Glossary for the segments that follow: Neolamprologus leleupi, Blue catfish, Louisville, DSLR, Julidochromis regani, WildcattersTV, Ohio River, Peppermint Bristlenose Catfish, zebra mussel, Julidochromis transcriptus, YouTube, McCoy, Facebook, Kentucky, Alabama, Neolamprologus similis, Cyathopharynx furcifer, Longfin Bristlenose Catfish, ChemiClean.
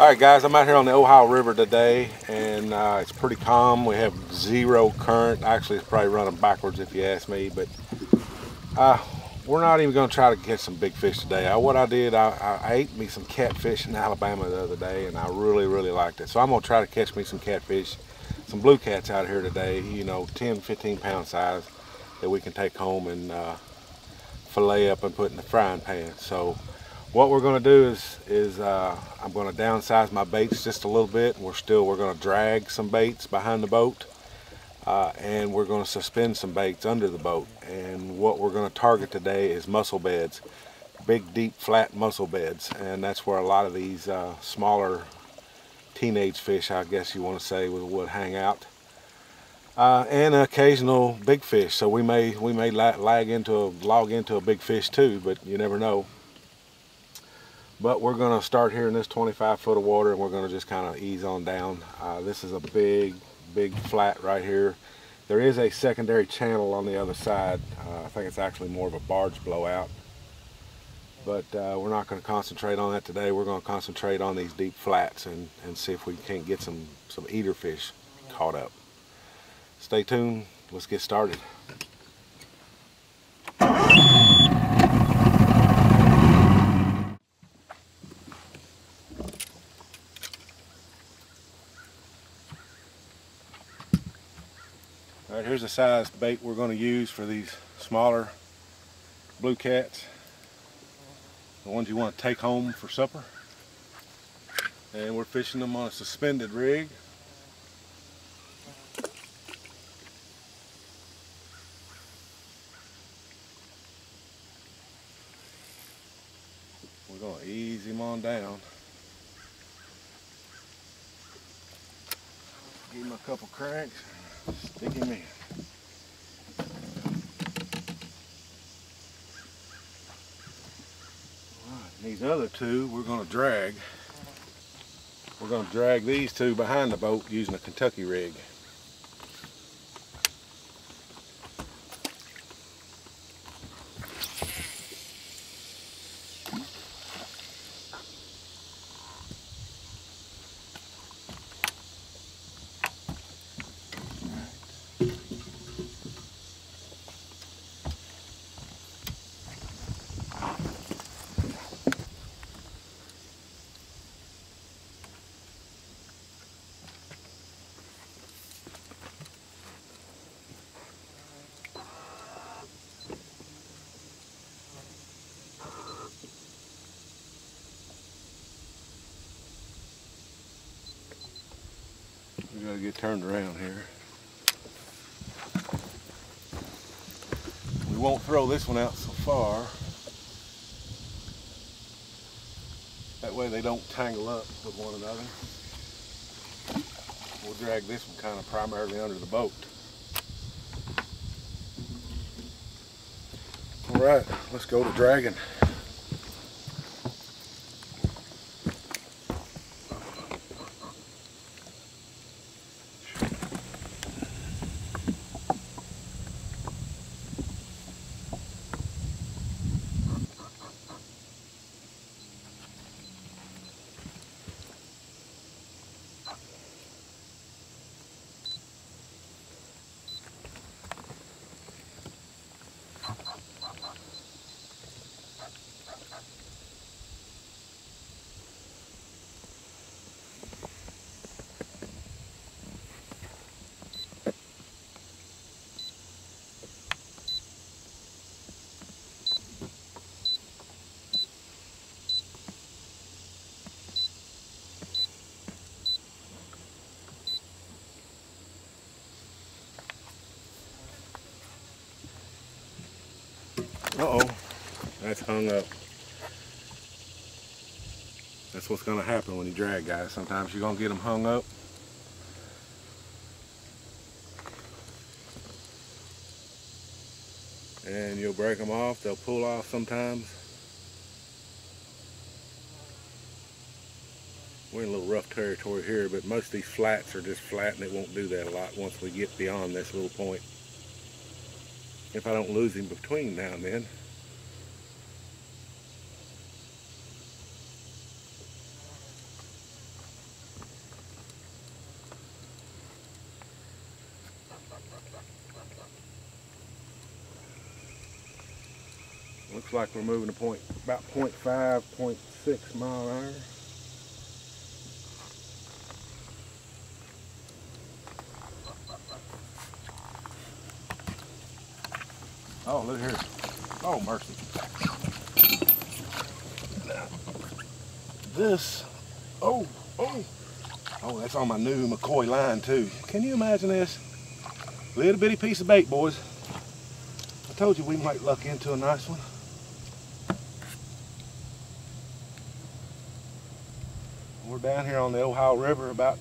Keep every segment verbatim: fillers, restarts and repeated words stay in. Alright guys, I'm out here on the Ohio River today, and uh, it's pretty calm. We have zero current. Actually, it's probably running backwards if you ask me, but uh, we're not even going to try to catch some big fish today. I, what I did, I, I ate me some catfish in Alabama the other day, and I really, really liked it. So I'm going to try to catch me some catfish, some blue cats out here today, you know, ten, fifteen pound size that we can take home and uh, fillet up and put in the frying pan. So what we're going to do is, is uh, I'm going to downsize my baits just a little bit. And we're still, we're going to drag some baits behind the boat, uh, and we're going to suspend some baits under the boat. And what we're going to target today is mussel beds, big, deep, flat mussel beds. And that's where a lot of these uh, smaller teenage fish, I guess you want to say, would, would hang out. Uh, and an occasional big fish. So we may, we may lag into a, log into a big fish too, but you never know. But we're going to start here in this twenty-five foot of water, and we're going to just kind of ease on down. Uh, this is a big, big flat right here. There is a secondary channel on the other side. Uh, I think it's actually more of a barge blowout. But uh, we're not going to concentrate on that today. We're going to concentrate on these deep flats and, and see if we can't get some, some eater fish caught up. Stay tuned. Let's get started. All right, here's the size bait we're going to use for these smaller blue cats. The ones you want to take home for supper. And we're fishing them on a suspended rig. We're going to ease him on down. Give him a couple cranks. Stick him in. Alright, these other two we're going to drag. We're going to drag these two behind the boat using a Kentucky rig. We gotta get turned around here. We won't throw this one out so far. That way they don't tangle up with one another. We'll drag this one kind of primarily under the boat. All right, let's go to dragging. Uh-oh, that's hung up. That's what's gonna happen when you drag, guys. Sometimes you're gonna get them hung up. And you'll break them off, they'll pull off sometimes. We're in a little rough territory here, but most of these flats are just flat, and it won't do that a lot once we get beyond this little point. If I don't lose him between now and then. looks like we're moving to point, about point five, point six mile an hour. Oh, look here. Oh, mercy. This, oh, oh, oh, that's on my new McCoy line too. Can you imagine this? Little bitty piece of bait, boys. I told you we might luck into a nice one. We're down here on the Ohio River, about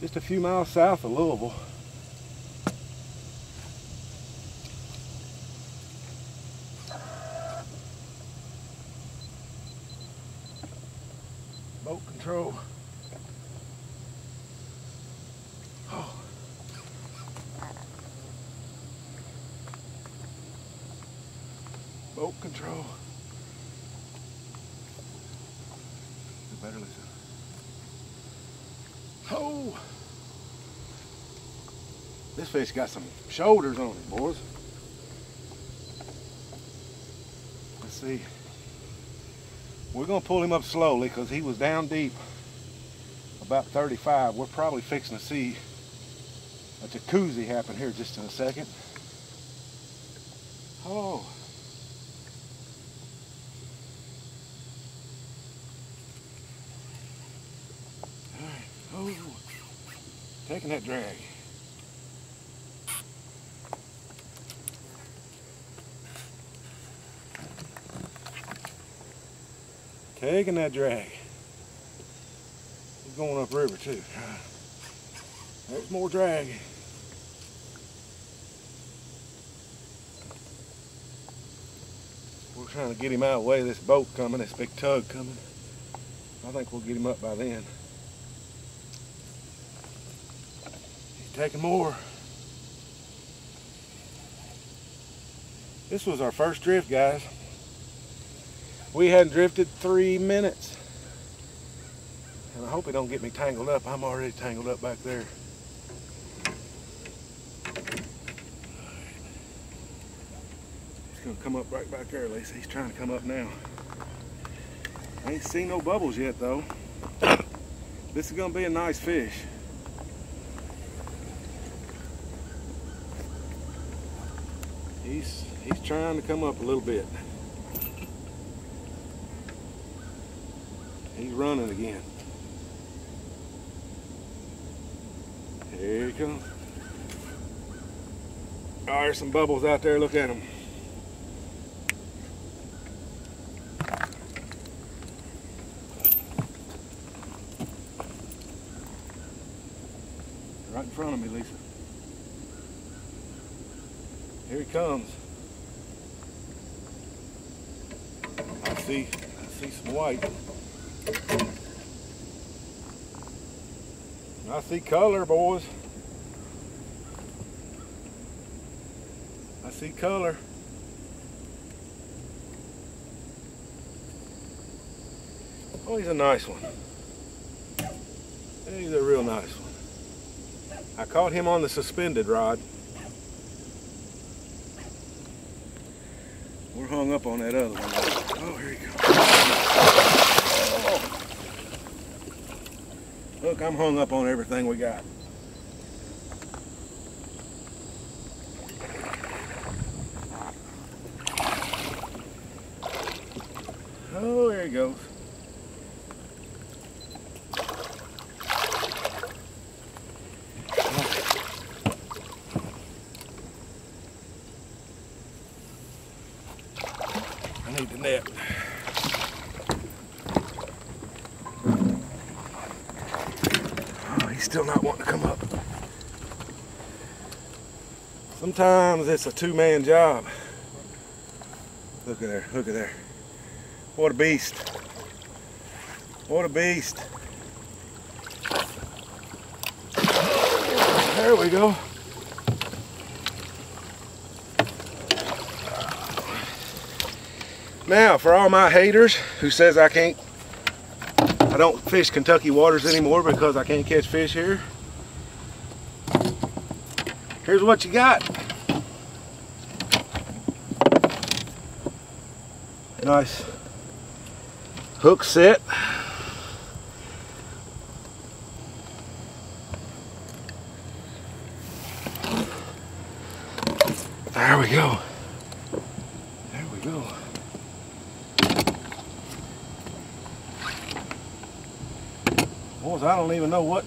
just a few miles south of Louisville. Boat control. Oh. Boat control. You better listen. Oh! This fish got some shoulders on it, boys. Let's see. We're gonna pull him up slowly because he was down deep, about thirty-five. We're probably fixing to see a jacuzzi happen here just in a second. Oh. All right, oh, taking that drag. Taking that drag. We're going up river too. There's more drag. We're trying to get him out of the way of this boat coming, this big tug coming. I think we'll get him up by then. He's taking more. This was our first drift, guys. We hadn't drifted three minutes. And I hope it don't get me tangled up. I'm already tangled up back there. He's gonna come up right back there, Lisa. He's trying to come up now. I ain't seen no bubbles yet though. This is gonna be a nice fish. He's, he's trying to come up a little bit. He's running again. Here he comes. Oh, there's some bubbles out there. Look at them. Right in front of me, Lisa. Here he comes. I see. I see some white. I see color, boys. I see color. Oh, he's a nice one. He's a real nice one. I caught him on the suspended rod. We're hung up on that other one. Oh, here he goes. Look, I'm hung up on everything we got. Oh, there he goes. I need the net. Still not wanting to come up. Sometimes it's a two-man job. Look at there, look at there. What a beast. What a beast. There we go. Now, for all my haters who says I can't I don't fish Kentucky waters anymore because I can't catch fish here. Here's what you got. Nice hook set. There we go. There we go. Boys, I don't even know what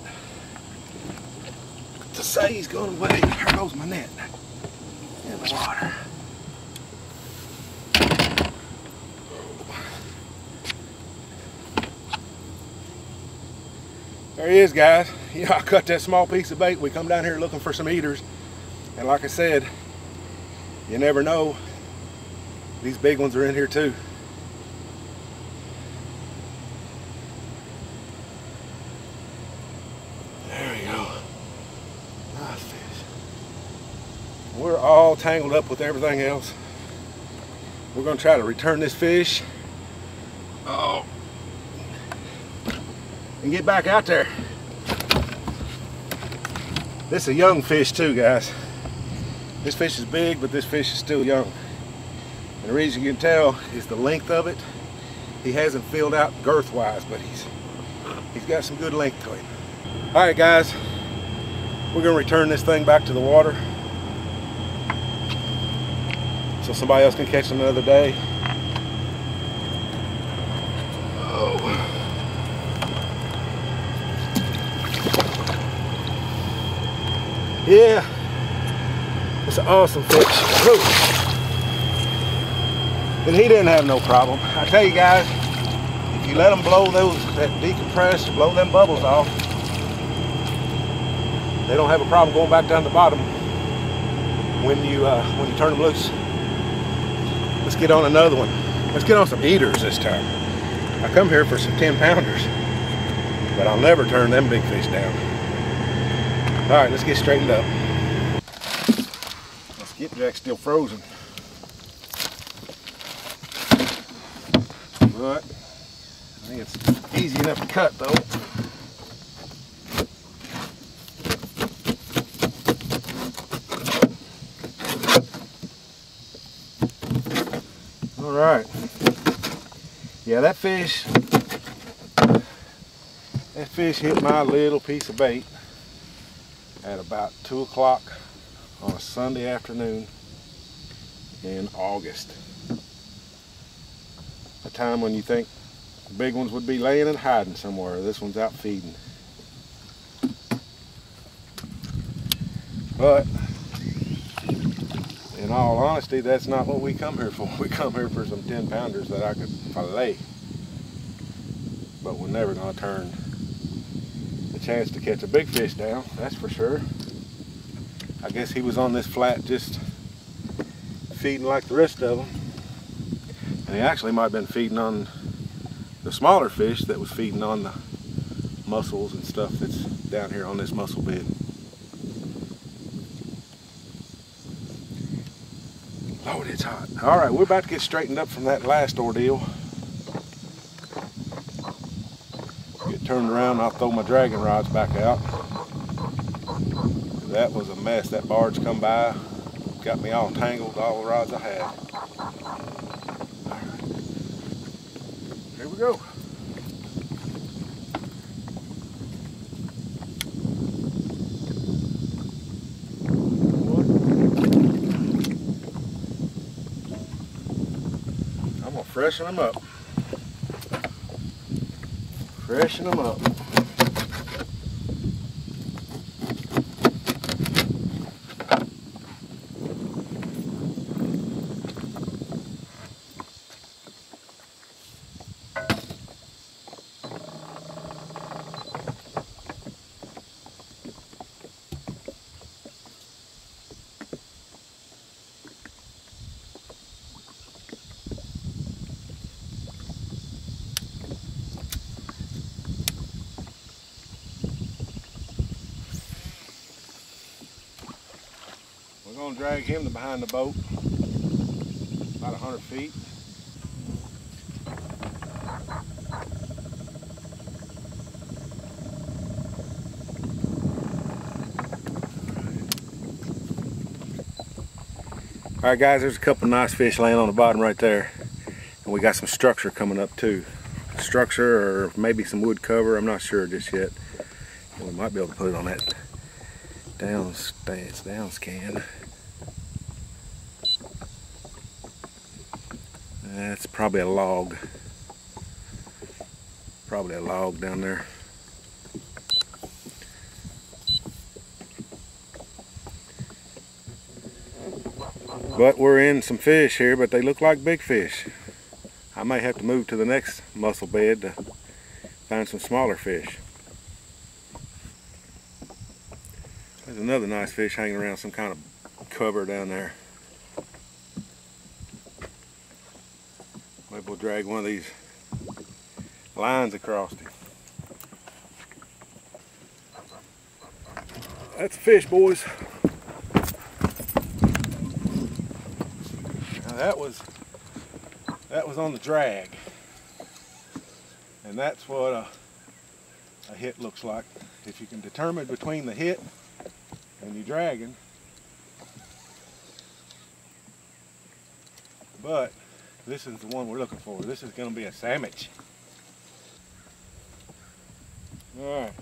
to say. He's going away. There goes my net in the water. There he is, guys. You know, I cut that small piece of bait. We come down here looking for some eaters. And like I said, you never know. These big ones are in here too. There we go. Nice fish. We're all tangled up with everything else. We're gonna try to return this fish. Oh. And get back out there. This is a young fish too, guys. This fish is big, but this fish is still young. And the reason you can tell is the length of it. He hasn't filled out girth-wise, but he's he's got some good length to him. All right, guys, we're gonna return this thing back to the water so somebody else can catch him another day. Oh. Yeah, it's an awesome fish. Woo. And he didn't have no problem. I tell you guys, if you let them blow those, that decompress, blow them bubbles off, they don't have a problem going back down the bottom when you uh, when you turn them loose. Let's get on another one. Let's get on some eaters this time. I come here for some ten pounders, but I'll never turn them big fish down. All right, let's get straightened up. My skipjack's still frozen. But I think it's easy enough to cut though. All right. Yeah, that fish, that fish hit my little piece of bait at about two o'clock on a Sunday afternoon in August. A time when you think the big ones would be laying and hiding somewhere. This one's out feeding. But in all honesty, that's not what we come here for. We come here for some ten pounders that I could fillet. But we're never gonna turn chance to catch a big fish down, that's for sure. I guess he was on this flat just feeding like the rest of them, and he actually might have been feeding on the smaller fish that was feeding on the mussels and stuff that's down here on this mussel bed. Lord, it's hot. All right, we're about to get straightened up from that last ordeal. Turned around, I'll throw my dragon rods back out. That was a mess. That barge come by, got me all tangled, all the rods I had. All right. Here we go. I'm gonna freshen them up. Freshen them up. We're going to drag him to behind the boat, about a hundred feet. All right, guys, there's a couple nice fish laying on the bottom right there. And we got some structure coming up too. Structure or maybe some wood cover, I'm not sure just yet. We might be able to put it on that down, down scan. That's probably a log. Probably a log down there. But we're in some fish here, but they look like big fish. I may have to move to the next mussel bed to find some smaller fish. There's another nice fish hanging around some kind of cover down there. Maybe we'll drag one of these lines across it. That's a fish, boys. Now that was That was on the drag, and that's what a, a hit looks like. If you can determine between the hit and your dragging, but this is the one we're looking for. This is going to be a sandwich. All right,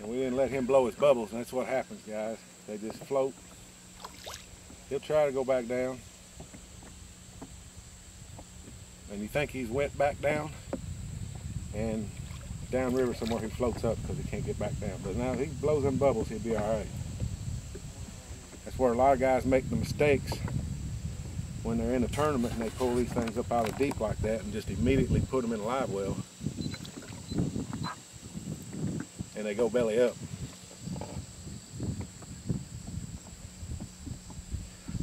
and we didn't let him blow his bubbles, and that's what happens, guys. They just float. He'll try to go back down. And you think he's wet back down, and downriver somewhere he floats up because he can't get back down. But now if he blows them bubbles, he'll be all right. That's where a lot of guys make the mistakes when they're in a tournament and they pull these things up out of the deep like that and just immediately put them in a live well. And they go belly up.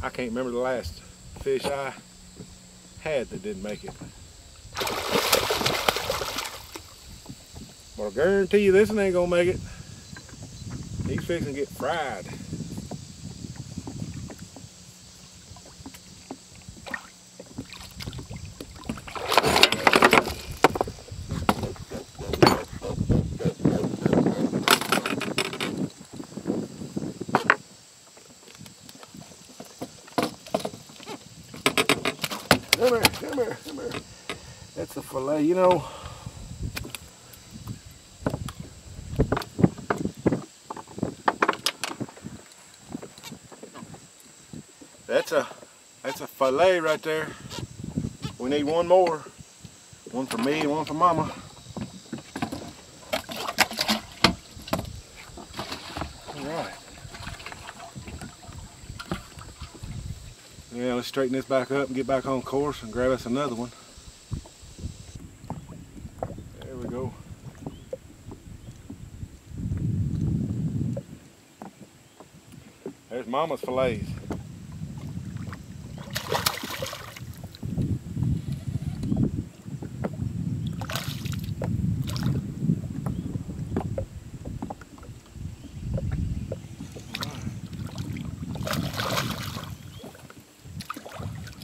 I can't remember the last fish I had that didn't make it. But I guarantee you this one ain't gonna make it. He's fixing to get fried. Come here, come here, come here. That's a fillet, you know. That's a that's a fillet right there. We need one more. One for me and one for Mama. Alright. Yeah, let's straighten this back up and get back on course and grab us another one. There we go. There's Mama's fillets.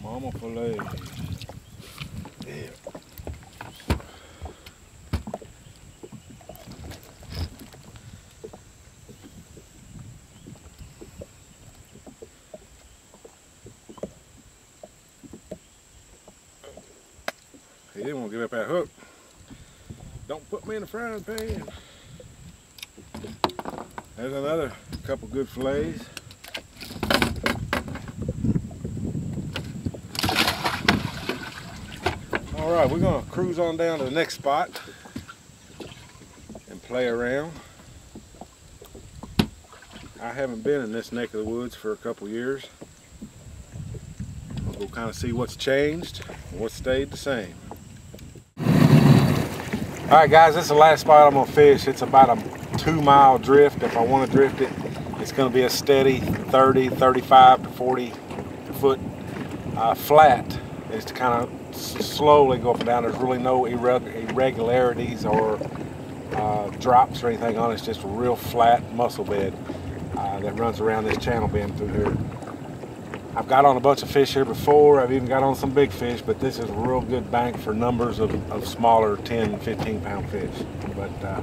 Mama fillet. Yeah. He didn't want to give up that hook. Don't put me in the frying pan. There's another couple good fillets. Alright, we're going to cruise on down to the next spot and play around. I haven't been in this neck of the woods for a couple years. We'll kind of see what's changed and what stayed the same. Alright guys, this is the last spot I'm going to fish. It's about a two mile drift. If I want to drift it, it's going to be a steady thirty, thirty-five to forty foot uh, flat. Is to kind of slowly go up and down. There's really no irregularities or uh, drops or anything on it. It's just a real flat mussel bed uh, that runs around this channel bend through here. I've got on a bunch of fish here before. I've even got on some big fish, but this is a real good bank for numbers of, of smaller ten, fifteen pound fish. But uh,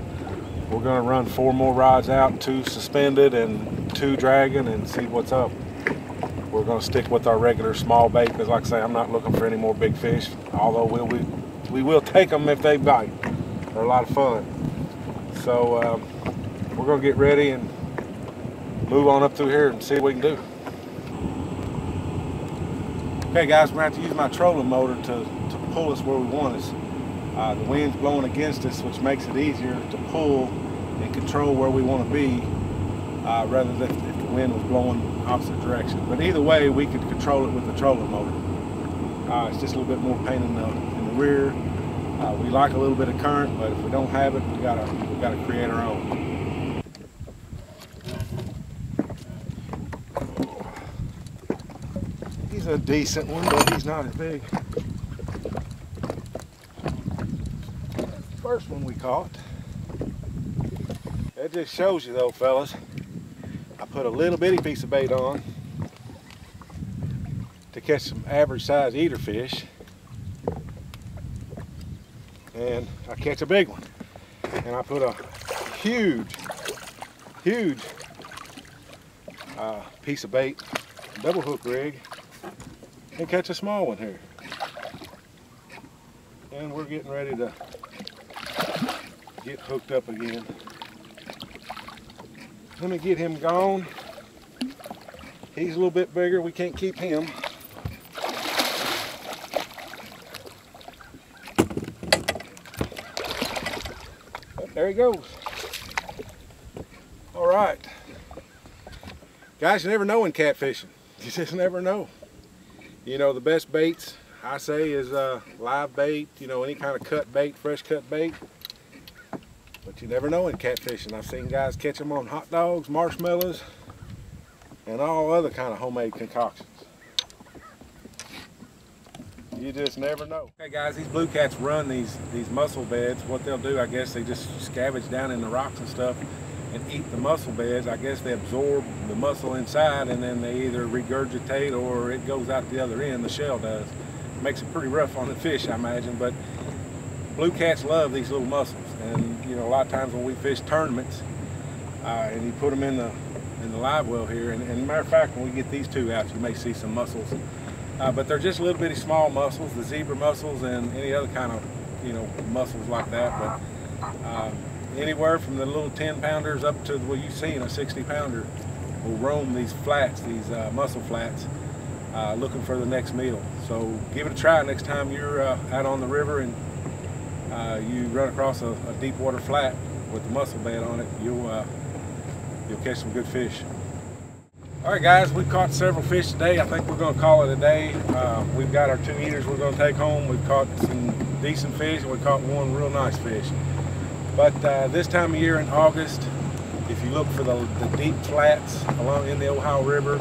we're gonna run four more rods out, two suspended and two dragging, and see what's up. We're going to stick with our regular small bait because, like I say, I'm not looking for any more big fish, although we'll, we, we will take them if they bite. They're a lot of fun. So um, we're going to get ready and move on up through here and see what we can do. Okay, guys, we're going to have to use my trolling motor to, to pull us where we want us. Uh, the wind's blowing against us, which makes it easier to pull and control where we want to be, uh, rather than if the wind was blowing opposite direction. But either way, we could control it with the trolling motor. Uh, it's just a little bit more pain in the, in the rear. Uh, we like a little bit of current, but if we don't have it, we gotta we gotta create our own. A decent one, but he's not as big. First one we caught. That just shows you though, fellas. I put a little bitty piece of bait on to catch some average size eater fish, and I catch a big one. And I put a huge, huge uh, piece of bait, double hook rig, and catch a small one here. And we're getting ready to get hooked up again. Let me get him gone. He's a little bit bigger, we can't keep him. But there he goes. All right. Guys, you never know in catfishing. You just never know. You know, the best baits, I say, is uh, live bait, you know, any kind of cut bait, fresh cut bait. But you never know in catfishing. I've seen guys catch them on hot dogs, marshmallows, and all other kind of homemade concoctions. You just never know. Hey guys, these blue cats run these, these mussel beds. What they'll do, I guess, they just scavenge down in the rocks and stuff and eat the mussel beds. I guess they absorb the mussel inside, and then they either regurgitate or it goes out the other end, the shell does. Makes it pretty rough on the fish, I imagine, but blue cats love these little mussels. And you know, a lot of times when we fish tournaments, uh, and you put them in the, in the live well here, and, and matter of fact, when we get these two out, you may see some mussels. Uh, but they're just little bitty small mussels, the zebra mussels and any other kind of, you know, mussels like that. But, uh, anywhere from the little ten pounders up to what you see in a sixty pounder will roam these flats, these uh, mussel flats, uh, looking for the next meal. So give it a try next time you're uh, out on the river and uh, you run across a, a deep water flat with the mussel bed on it. You'll uh, you'll catch some good fish. All right, guys, we've caught several fish today. I think we're going to call it a day. Uh, we've got our two eaters we're going to take home. We've caught some decent fish, and we caught one real nice fish. But uh, this time of year in August, if you look for the, the deep flats along in the Ohio River,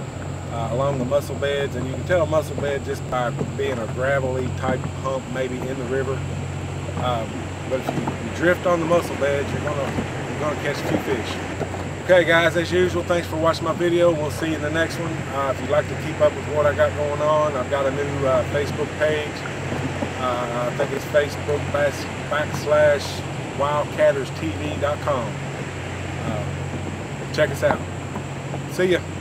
uh, along the mussel beds, and you can tell a mussel bed just by being a gravelly type hump maybe in the river. Um, but if you, you drift on the mussel beds, you're gonna, you're gonna catch a few fish. Okay guys, as usual, thanks for watching my video. We'll see you in the next one. Uh, if you'd like to keep up with what I got going on, I've got a new uh, Facebook page. Uh, I think it's Facebook backslash Wildcatters T V dot com. Uh, check us out. See ya.